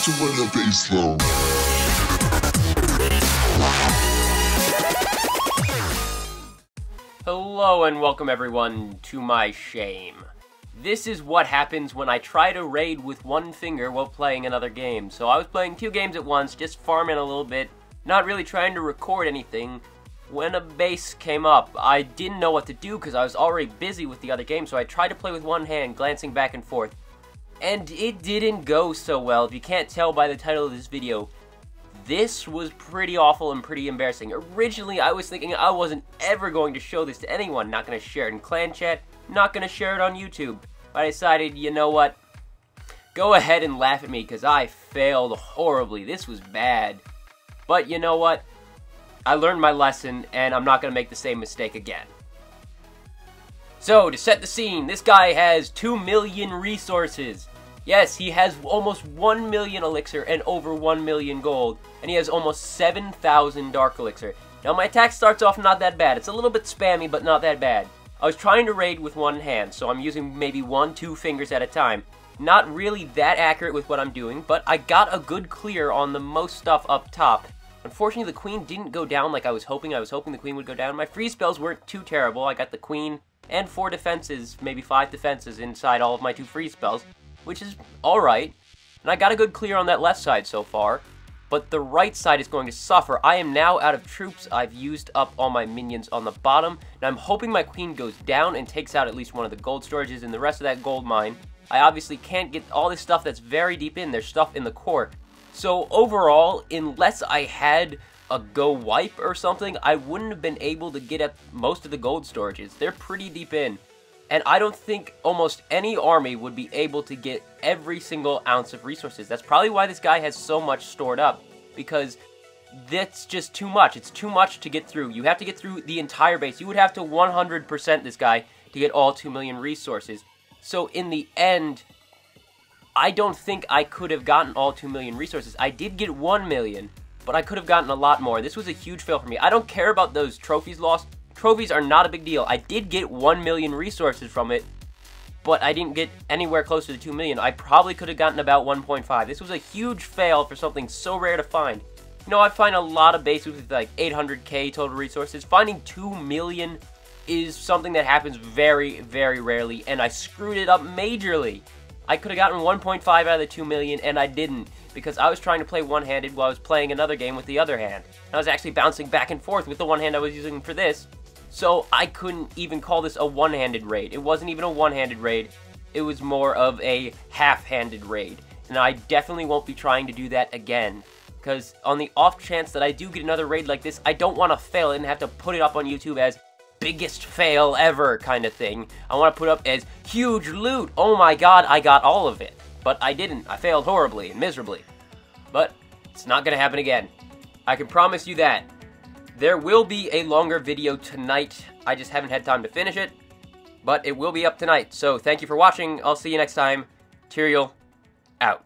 Put you in the bass low. Hello and welcome everyone to my shame. This is what happens when I try to raid with one finger while playing another game. So I was playing two games at once, just farming a little bit, not really trying to record anything, when a base came up. I didn't know what to do because I was already busy with the other game, so I tried to play with one hand, glancing back and forth. And it didn't go so well. If you can't tell by the title of this video, this was pretty awful and pretty embarrassing. Originally, I was thinking I wasn't ever going to show this to anyone. Not going to share it in clan chat, not going to share it on YouTube. But I decided, you know what? Go ahead and laugh at me because I failed horribly. This was bad. But you know what? I learned my lesson and I'm not going to make the same mistake again. So, to set the scene, this guy has 2 million resources. Yes, he has almost 1 million elixir and over 1 million gold. And he has almost 7,000 dark elixir. Now, my attack starts off not that bad. It's a little bit spammy, but not that bad. I was trying to raid with one hand, so I'm using maybe one, two fingers at a time. Not really that accurate with what I'm doing, but I got a good clear on the most stuff up top. Unfortunately, the queen didn't go down like I was hoping. I was hoping the queen would go down. My free spells weren't too terrible. I got the queen and 4 defenses, maybe 5 defenses inside all of my 2 free spells, which is alright. And I got a good clear on that left side so far, but the right side is going to suffer. I am now out of troops. I've used up all my minions on the bottom, and I'm hoping my queen goes down and takes out at least one of the gold storages and the rest of that gold mine. I obviously can't get all this stuff that's very deep in. There's stuff in the core. So overall, unless I had a go wipe or something, I wouldn't have been able to get at most of the gold storages. They're pretty deep in. And I don't think almost any army would be able to get every single ounce of resources. That's probably why this guy has so much stored up, because that's just too much. It's too much to get through. You have to get through the entire base. You would have to 100% this guy to get all 2 million resources. So in the end, I don't think I could have gotten all 2 million resources. I did get 1 million. But I could have gotten a lot more. This was a huge fail for me. I don't care about those trophies lost. Trophies are not a big deal. I did get 1 million resources from it, but I didn't get anywhere close to the 2 million. I probably could have gotten about 1.5. This was a huge fail for something so rare to find. You know, I find a lot of bases with like 800k total resources. Finding 2 million is something that happens very, very rarely, and I screwed it up majorly. I could have gotten 1.5 out of the 2 million, and I didn't, because I was trying to play one-handed while I was playing another game with the other hand. And I was actually bouncing back and forth with the one hand I was using for this, so I couldn't even call this a one-handed raid. It wasn't even a one-handed raid. It was more of a half-handed raid, and I definitely won't be trying to do that again, because on the off chance that I do get another raid like this, I don't want to fail it and have to put it up on YouTube as biggest fail ever kind of thing. I want to put up as huge loot. Oh my god, I got all of it. But I didn't. I failed horribly and miserably. But it's not going to happen again. I can promise you that. There will be a longer video tonight. I just haven't had time to finish it. But it will be up tonight. So thank you for watching. I'll see you next time. Tyrael, out.